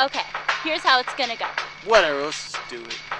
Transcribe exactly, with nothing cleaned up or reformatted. Okay, here's how it's gonna go. Whatever, let's just do it.